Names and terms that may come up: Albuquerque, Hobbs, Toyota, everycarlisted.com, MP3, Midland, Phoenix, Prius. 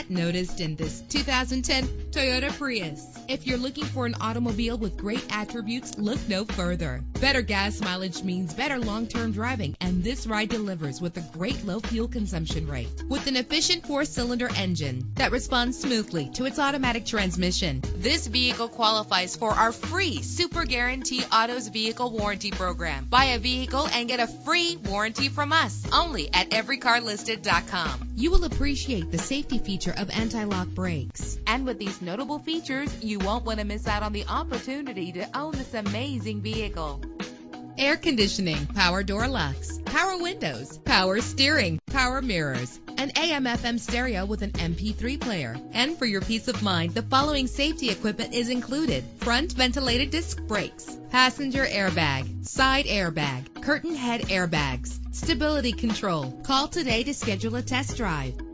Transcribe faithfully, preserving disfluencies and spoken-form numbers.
that noticed in this two thousand ten Toyota Prius. If you're looking for an automobile with great attributes, look no further. Better gas mileage means better long-term driving, and this ride delivers with a great low fuel consumption rate. With an efficient four-cylinder engine that responds smoothly to its automatic transmission, this vehicle qualifies for our free Super Guarantee Autos Vehicle Warranty Program. Buy a vehicle and get a free warranty from us, only at every car listed dot com. You will appreciate the safety feature of anti-lock brakes. And with these notable features, you won't want to miss out on the opportunity to own this amazing vehicle. Air conditioning, power door locks, power windows, power steering, power mirrors, an A M F M stereo with an M P three player. And for your peace of mind, the following safety equipment is included: front ventilated disc brakes, passenger airbag, side airbag, curtain head airbags, stability control. Call today to schedule a test drive.